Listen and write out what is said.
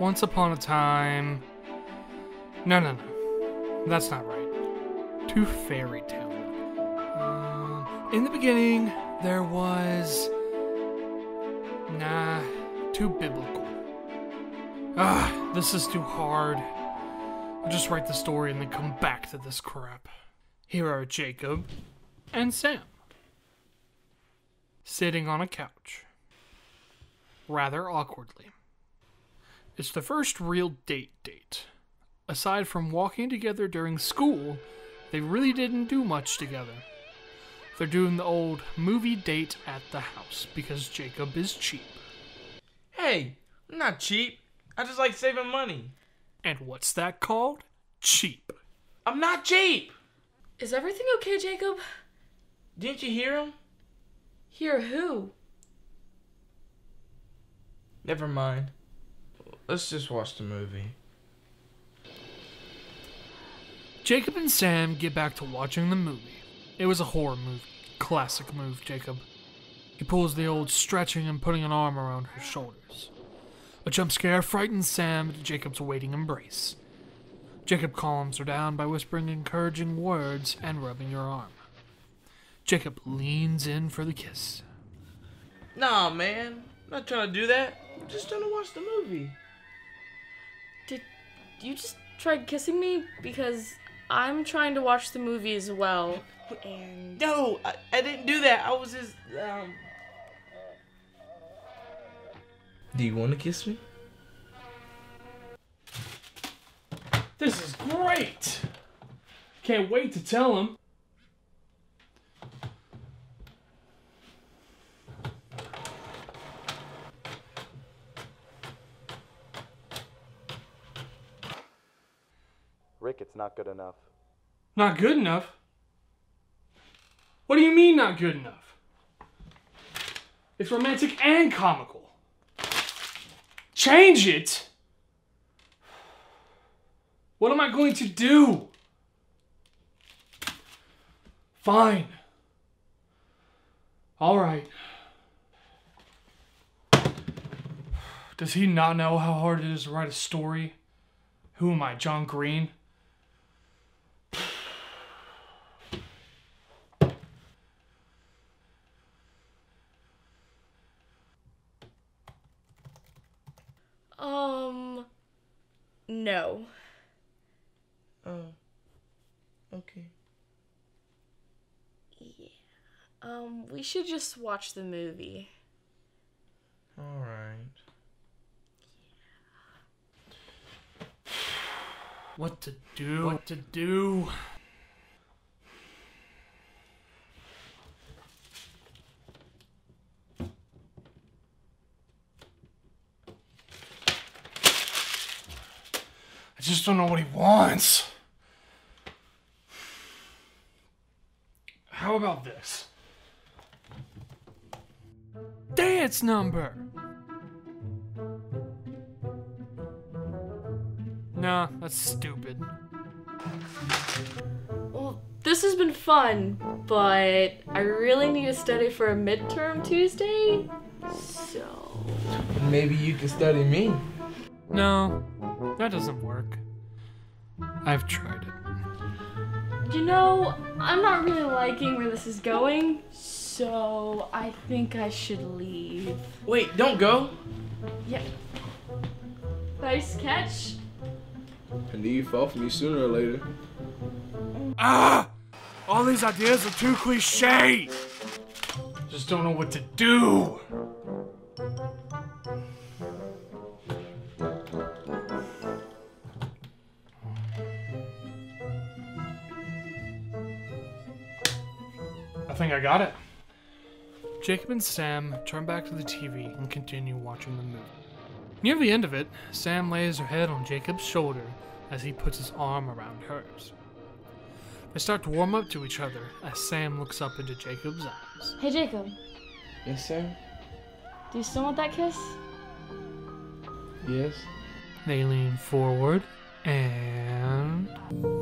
Once upon a time... No. That's not right. To fairy tale. In the beginning, there was... Nah, too biblical. Ugh, this is too hard. I'll just write the story and then come back to this crap. Here are Jacob and Sam. Sitting on a couch. Rather awkwardly. It's the first real date. Aside from walking together during school, they really didn't do much together. They're doing the old movie date at the house because Jacob is cheap. Hey, I'm not cheap. I just like saving money. And what's that called? Cheap. I'm not cheap! Is everything okay, Jacob? Didn't you hear him? Hear who? Never mind. Let's just watch the movie. Jacob and Sam get back to watching the movie. It was a horror movie. Classic move, Jacob. He pulls the old stretching and putting an arm around her shoulders. A jump scare frightens Sam to Jacob's waiting embrace. Jacob calms her down by whispering encouraging words and rubbing her arm. Jacob leans in for the kiss. Nah, man. I'm not trying to do that. I'm just trying to watch the movie. Did you just try kissing me? Because I'm trying to watch the movie as well. And no, I didn't do that. I was just... Do you want to kiss me? This is great! Can't wait to tell him. Rick, it's not good enough. Not good enough? What do you mean not good enough? It's romantic and comical. Change it? What am I going to do? Fine. All right. Does he not know how hard it is to write a story? Who am I, John Green? No. Okay. Yeah. We should just watch the movie. Alright. Yeah. What to do? I just don't know what he wants. How about this? Dance number! Nah, that's stupid. Well, this has been fun, but I really need to study for a midterm Tuesday, so... Maybe you can study me. No. That doesn't work. I've tried it. You know, I'm not really liking where this is going, so I think I should leave. Wait, don't go! Yeah. Nice catch. And do you fall for me sooner or later? Ah! All these ideas are too cliche! Just don't know what to do! I think I got it. Jacob and Sam turn back to the TV and continue watching the movie. Near the end of it, Sam lays her head on Jacob's shoulder as he puts his arm around hers. They start to warm up to each other as Sam looks up into Jacob's eyes. Hey, Jacob. Yes, Sam? Do you still want that kiss? Yes. They lean forward and...